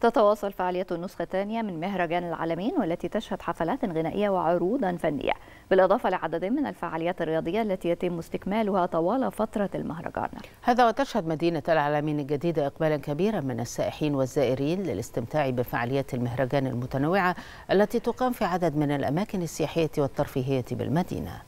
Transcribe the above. تتواصل فعالية النسخة الثانية من مهرجان العلمين، والتي تشهد حفلات غنائية وعروضا فنية، بالإضافة لعدد من الفعاليات الرياضية التي يتم استكمالها طوال فترة المهرجان. هذا وتشهد مدينة العلمين الجديدة إقبالا كبيرا من السائحين والزائرين للاستمتاع بفعاليات المهرجان المتنوعة التي تقام في عدد من الأماكن السياحية والترفيهية بالمدينة.